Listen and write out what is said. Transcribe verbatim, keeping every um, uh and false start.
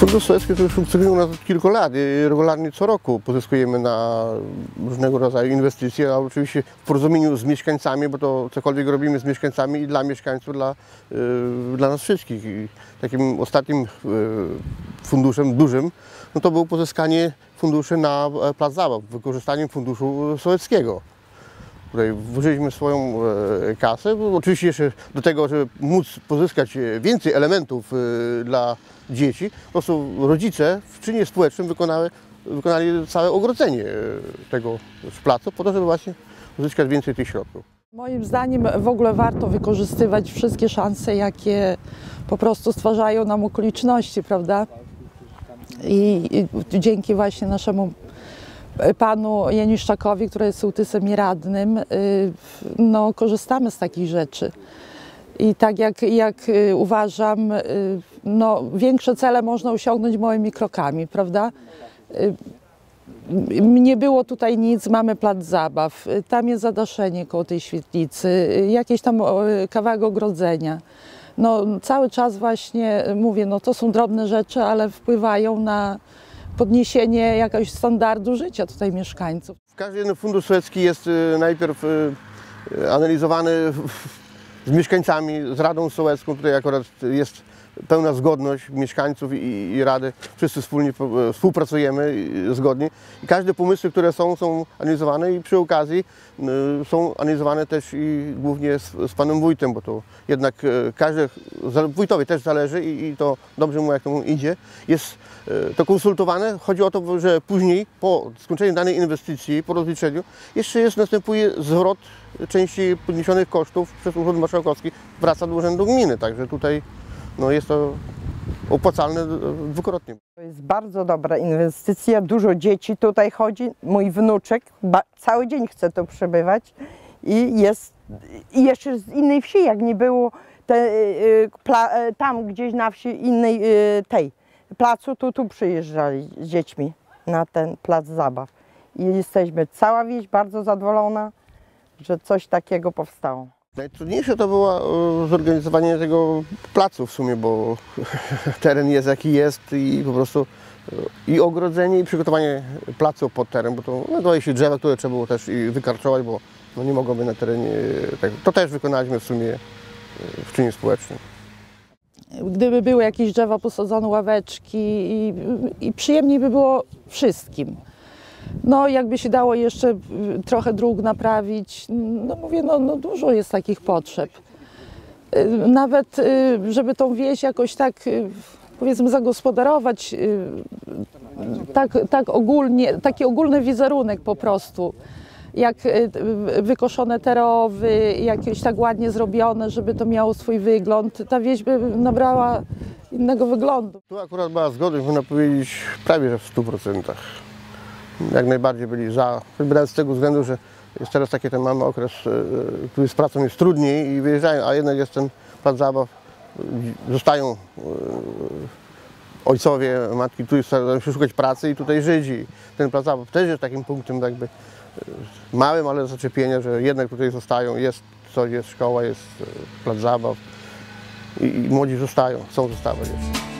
Fundusz Sołecki, który funkcjonuje u nas od kilku lat i regularnie co roku pozyskujemy na różnego rodzaju inwestycje, a oczywiście w porozumieniu z mieszkańcami, bo to cokolwiek robimy z mieszkańcami i dla mieszkańców, dla, yy, dla nas wszystkich. I takim ostatnim yy, funduszem dużym no to było pozyskanie funduszy na plac zabaw, wykorzystaniem funduszu sołeckiego. Tutaj włożyliśmy swoją e, kasę, bo oczywiście jeszcze do tego, żeby móc pozyskać więcej elementów e, dla dzieci, po prostu rodzice w czynie społecznym wykonały, wykonali całe ogrodzenie tego placu po to, żeby właśnie uzyskać więcej tych środków. Moim zdaniem w ogóle warto wykorzystywać wszystkie szanse, jakie po prostu stwarzają nam okoliczności, prawda? I, i dzięki właśnie naszemu panu Janiszczakowi, który jest sołtysem i radnym, no, korzystamy z takich rzeczy. I tak jak, jak uważam, no, większe cele można osiągnąć małymi krokami, prawda? Nie było tutaj nic, mamy plac zabaw, tam jest zadaszenie koło tej świetlicy, jakieś tam kawałek ogrodzenia. No, cały czas właśnie mówię, no, to są drobne rzeczy, ale wpływają na podniesienie jakiegoś standardu życia tutaj mieszkańców. Każdy jeden fundusz sołecki jest najpierw analizowany z mieszkańcami, z Radą Sołecką. Tutaj akurat jest pełna zgodność mieszkańców i, i Rady. Wszyscy wspólnie współpracujemy zgodnie. I każde pomysły, które są, są analizowane i przy okazji są analizowane też i głównie z, z panem wójtem, bo to jednak każdy, wójtowi też zależy i, i to dobrze mu jak to mu idzie. Jest to konsultowane. Chodzi o to, że później po skończeniu danej inwestycji, po rozliczeniu, jeszcze jest, następuje zwrot części podniesionych kosztów przez Urząd Marszałkowski, wraca do Urzędu Gminy, także tutaj no jest to opłacalne dwukrotnie. To jest bardzo dobra inwestycja, dużo dzieci tutaj chodzi, mój wnuczek cały dzień chce tu przebywać i jest i jeszcze z innej wsi, jak nie było te, tam gdzieś na wsi innej tej placu, to tu przyjeżdżali z dziećmi na ten plac zabaw. I jesteśmy cała wieś bardzo zadowolona, że coś takiego powstało. Najtrudniejsze to było zorganizowanie tego placu w sumie, bo teren jest jaki jest i po prostu i ogrodzenie, i przygotowanie placu pod teren, bo to no, to się drzewa, które trzeba było też i wykarczować, bo no, nie mogłoby na terenie. Tak, to też wykonaliśmy w sumie w czynie społecznym. Gdyby były jakieś drzewa posadzone, ławeczki i, i przyjemniej by było wszystkim. No, jakby się dało jeszcze trochę dróg naprawić, no mówię, no, no dużo jest takich potrzeb. Nawet, żeby tą wieś jakoś tak, powiedzmy, zagospodarować, tak, tak ogólnie, taki ogólny wizerunek po prostu. Jak wykoszone te rowy, jakieś tak ładnie zrobione, żeby to miało swój wygląd, ta wieś by nabrała innego wyglądu. Tu akurat była zgoda, można powiedzieć, prawie że w stu procentach. Jak najbardziej byli za, z tego względu, że jest teraz taki ten mamy okres, który z pracą jest trudniej i wyjeżdżają, a jednak jest ten plac zabaw, zostają ojcowie, matki, tu starają się szukać pracy i tutaj Żydzi. Ten plac zabaw też jest takim punktem jakby małym, ale zaczepienia, że jednak tutaj zostają, jest coś, jest szkoła, jest plac zabaw i, i młodzi zostają, chcą zostawać jeszcze.